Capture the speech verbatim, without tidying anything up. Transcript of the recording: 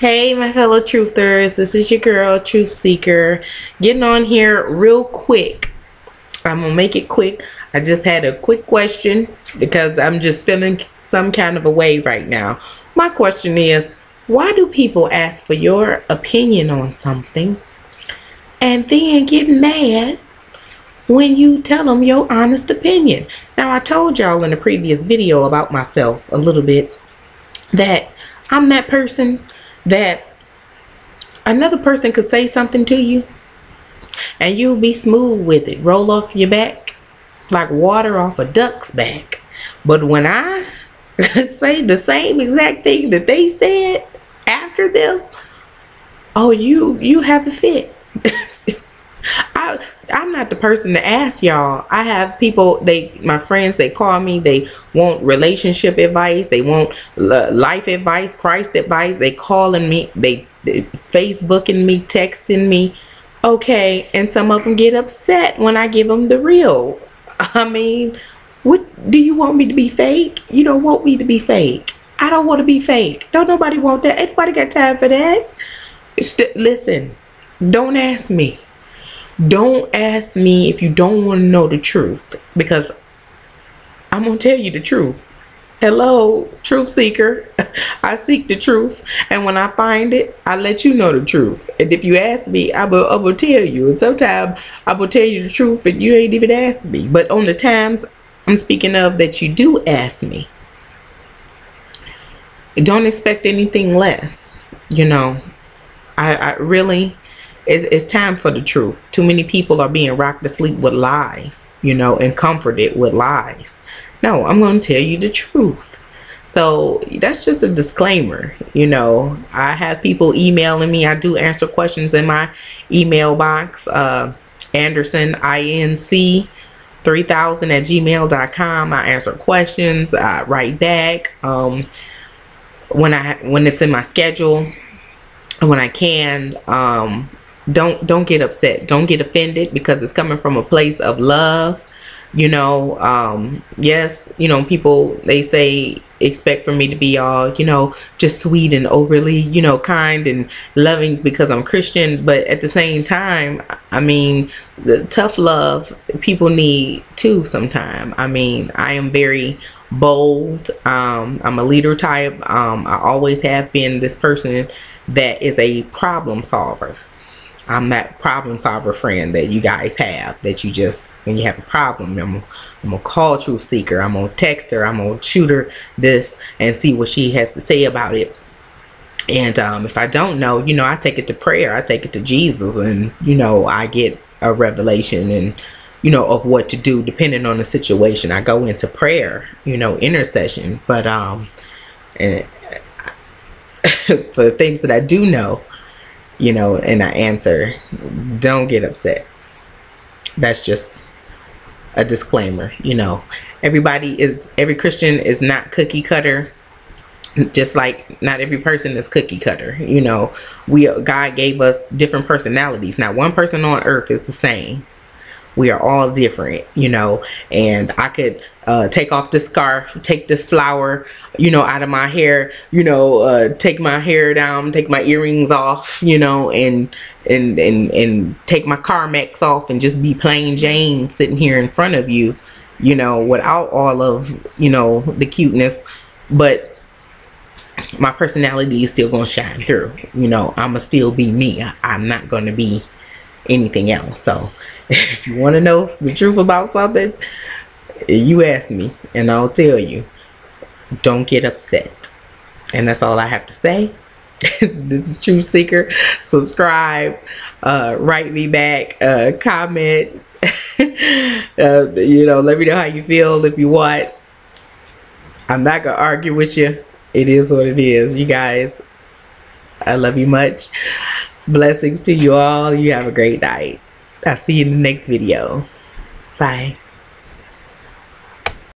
Hey my fellow truthers, this is your girl Truth Seeker, getting on here real quick. I'm gonna make it quick. I just had a quick question because I'm just feeling some kind of a way right now. My question is, why do people ask for your opinion on something and then get mad when you tell them your honest opinion? Now, I told y'all in a previous video about myself a little bit that I'm that person that another person could say something to you and you'll be smooth with it, roll off your back like water off a duck's back. But when I say the same exact thing that they said after them, oh, you you have a fit. I, I'm not the person to ask y'all. I have people, they my friends, they call me, they want relationship advice, they want life advice, Christ advice, they calling me, they, they Facebooking me, texting me, okay, and some of them get upset when I give them the real. I mean, what do you want me to be fake? You don't want me to be fake. I don't want to be fake. Don't nobody want that. Anybody got time for that? St- listen, don't ask me. Don't ask me if you don't want to know the truth, because I'm going to tell you the truth. Hello, truth seeker. I seek the truth, and when I find it, I let you know the truth. And if you ask me, I will, I will tell you. And sometimes I will tell you the truth and you ain't even asked me. But on the times I'm speaking of that you do ask me, don't expect anything less. You know, I, I really... It's time for the truth. Too many people are being rocked to sleep with lies, you know, and comforted with lies. No, I'm going to tell you the truth. So that's just a disclaimer. You know, I have people emailing me. I do answer questions in my email box. Uh, Anderson Inc three thousand at gmail dot com. I answer questions. I write back um, when I when it's in my schedule, when I can. Um, don't don't get upset, don't get offended, because it's coming from a place of love, you know. Um yes, you know, people, they say expect for me to be all, you know, just sweet and overly, you know, kind and loving because I'm Christian. But at the same time, I mean, the tough love people need too sometimes. I mean, I am very bold. um I'm a leader type. um I always have been this person that is a problem solver. I'm that problem solver friend that you guys have, that you just, when you have a problem, I'm, I'm gonna call Truth Seeker, I'm gonna text her, I'm gonna shoot her this and see what she has to say about it. And um, if I don't know, you know, I take it to prayer, I take it to Jesus, and you know, I get a revelation and you know of what to do depending on the situation. I go into prayer, you know, intercession, but um, and for the things that I do know, you know, and I answer. Don't get upset. That's just a disclaimer. You know, everybody is, every Christian is not cookie cutter, just like not every person is cookie cutter. You know, we, God gave us different personalities. Not one person on earth is the same. We are all different, you know, and I could uh, take off the scarf, take this flower, you know, out of my hair, you know, uh, take my hair down, take my earrings off, you know, and, and, and, and take my Carmex off and just be plain Jane sitting here in front of you, you know, without all of, you know, the cuteness. But my personality is still going to shine through. You know, I'm going to still be me. I, I'm not going to be anything else. So if you want to know the truth about something, you ask me and I'll tell you. Don't get upset. And that's all I have to say. This is Truth Seeker. Subscribe, uh write me back, uh comment. Uh, you know, let me know how you feel if you want. I'm not gonna argue with you. It is what it is. You guys, I love you much. Blessings to you all. You have a great night. I'll see you in the next video. Bye.